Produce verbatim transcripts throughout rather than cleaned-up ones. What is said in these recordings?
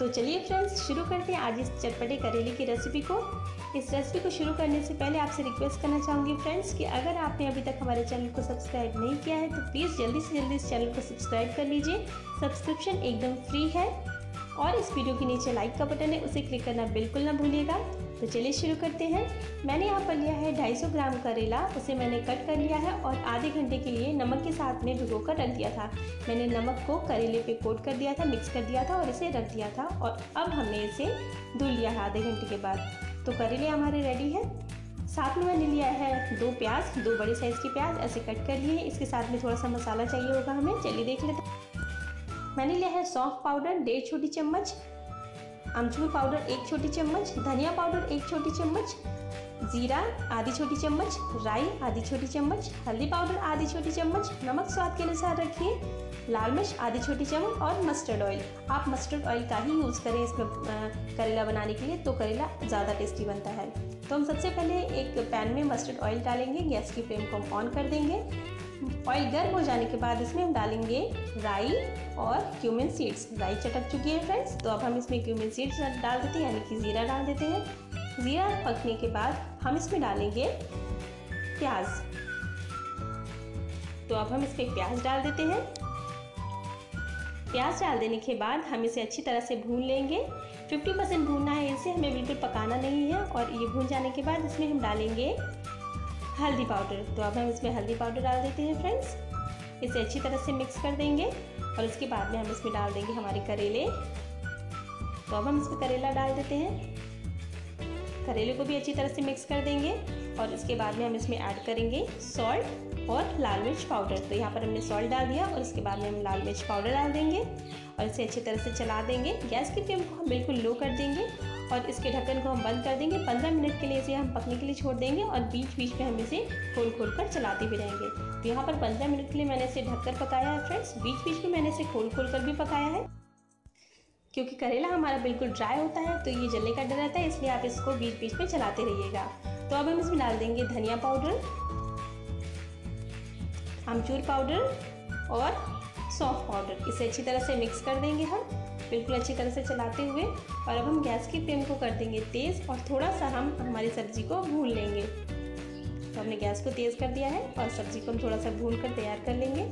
तो चलिए फ्रेंड्स शुरू करते हैं आज इस चटपटे करेले की रेसिपी को। इस रेसिपी को शुरू करने से पहले आपसे रिक्वेस्ट करना चाहूँगी फ्रेंड्स कि अगर आपने अभी तक हमारे चैनल को सब्सक्राइब नहीं किया है तो प्लीज़ जल्दी से जल्दी इस चैनल को सब्सक्राइब कर लीजिए। सब्सक्रिप्शन एकदम फ्री है और इस वीडियो के नीचे लाइक का बटन है, उसे क्लिक करना बिल्कुल ना भूलिएगा। तो चलिए शुरू करते हैं। मैंने यहाँ पर लिया है दो सौ पचास ग्राम करेला, उसे मैंने कट कर लिया है और आधे घंटे के लिए नमक के साथ में भिगो कर रख दिया था। मैंने नमक को करेले पे कोट कर दिया था, मिक्स कर दिया था और इसे रख दिया था। और अब हमने इसे धुल लिया है आधे घंटे के बाद। तो करेले हमारे रेडी है। साथ में मैंने लिया है दो प्याज, दो बड़े साइज़ के प्याज ऐसे कट कर लिए। इसके साथ में थोड़ा सा मसाला चाहिए होगा हमें, चलिए देख लेते हैं। मैंने लिया है सौंफ पाउडर डेढ़ छोटी चम्मच, अमचूर पाउडर एक छोटी चम्मच, धनिया पाउडर एक छोटी चम्मच, जीरा आधी छोटी चम्मच, राई आधी छोटी चम्मच, हल्दी पाउडर आधी छोटी चम्मच, नमक स्वाद के अनुसार रखिए, लाल मिर्च आधी छोटी चम्मच और मस्टर्ड ऑयल। आप मस्टर्ड ऑयल का ही यूज़ करें इसमें करेला बनाने के लिए, तो करेला ज़्यादा टेस्टी बनता है। तो हम सबसे पहले एक पैन में मस्टर्ड ऑयल डालेंगे, गैस की फ्लेम को हम ऑन कर देंगे। ऑयल गर्म हो जाने के बाद इसमें हम डालेंगे राई और क्यूमिन सीड्स। राई चटक चुकी है फ्रेंड्स, तो अब हम इसमें क्यूमिन सीड्स डाल देते हैं यानी कि ज़ीरा डाल देते हैं। ज़ीरा पकने के बाद हम इसमें डालेंगे प्याज, तो अब हम इसमें प्याज डाल देते हैं। प्याज डाल देने के बाद हम इसे अच्छी तरह से भून लेंगे। पचास परसेंट भूनना है इसे, हमें बिल्कुल पकाना नहीं है। और ये भून जाने के बाद इसमें हम डालेंगे हल्दी पाउडर, तो अब हम इसमें हल्दी पाउडर डाल देते हैं फ्रेंड्स। इसे अच्छी तरह से मिक्स कर देंगे और उसके बाद में हम इसमें डाल देंगे हमारे करेले। तो अब हम इसमें करेला डाल देते हैं। करेले को भी अच्छी तरह से मिक्स कर देंगे और इसके बाद में हम इसमें ऐड करेंगे सॉल्ट और लाल मिर्च पाउडर। तो यहाँ पर हमने सॉल्ट डाल दिया और उसके बाद में हम लाल मिर्च पाउडर डाल देंगे और इसे अच्छी तरह से चला देंगे। गैस की फ्लेम को हम बिल्कुल लो कर देंगे और इसके ढक्कन को हम बंद कर देंगे। पंद्रह मिनट के लिए इसे हम पकने के लिए छोड़ देंगे और बीच बीच में हम इसे खोल खोल कर चलाते भी रहेंगे। तो यहाँ पर पंद्रह मिनट के लिए मैंने इसे ढककर पकाया है फ्रेंड्स। बीच बीच में मैंने इसे खोल खोल कर भी पकाया है क्योंकि करेला हमारा बिल्कुल ड्राई होता है तो ये जलने का डर रहता है, इसलिए आप इसको बीच बीच में चलाते रहिएगा। तो अब हम इसमें डाल देंगे धनिया पाउडर, अमचूर पाउडर और सौंफ पाउडर। इसे अच्छी तरह से मिक्स कर देंगे हम बिल्कुल अच्छी तरह से चलाते हुए। और अब हम गैस की फ्लेम को कर देंगे तेज़ और थोड़ा सा हम हमारी सब्ज़ी को भून लेंगे। तो हमने गैस को तेज़ कर दिया है और सब्ज़ी को हम थोड़ा सा भून कर तैयार कर लेंगे।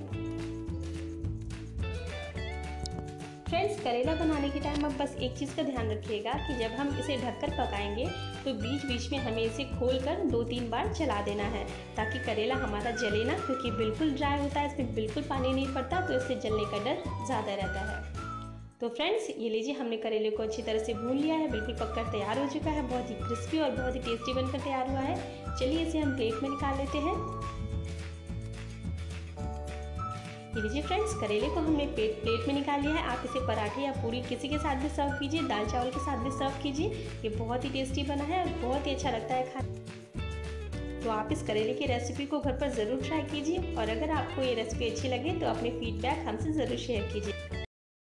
फ्रेंड्स करेला बनाने के टाइम आप बस एक चीज़ का ध्यान रखिएगा कि जब हम इसे ढककर पकाएंगे तो बीच बीच में हमें इसे खोलकर दो तीन बार चला देना है ताकि करेला हमारा जले ना, क्योंकि बिल्कुल ड्राई होता है, इसमें बिल्कुल पानी नहीं पड़ता तो इससे जलने का डर ज़्यादा रहता है। तो फ्रेंड्स ये लीजिए हमने करेले को अच्छी तरह से भून लिया है, बिल्कुल पककर तैयार हो चुका है, बहुत ही क्रिस्पी और बहुत ही टेस्टी बनकर तैयार हुआ है। चलिए इसे हम प्लेट में निकाल लेते हैं। ये लीजिए फ्रेंड्स करेले को हमने प्लेट प्लेट में निकाल लिया है। आप इसे पराठे या पूरी किसी के साथ भी सर्व कीजिए, दाल चावल के साथ भी सर्व कीजिए, ये बहुत ही टेस्टी बना है और बहुत ही अच्छा लगता है खाने। तो आप इस करेले की रेसिपी को घर पर ज़रूर ट्राई कीजिए और अगर आपको ये रेसिपी अच्छी लगे तो अपने फीडबैक हमसे ज़रूर शेयर कीजिए।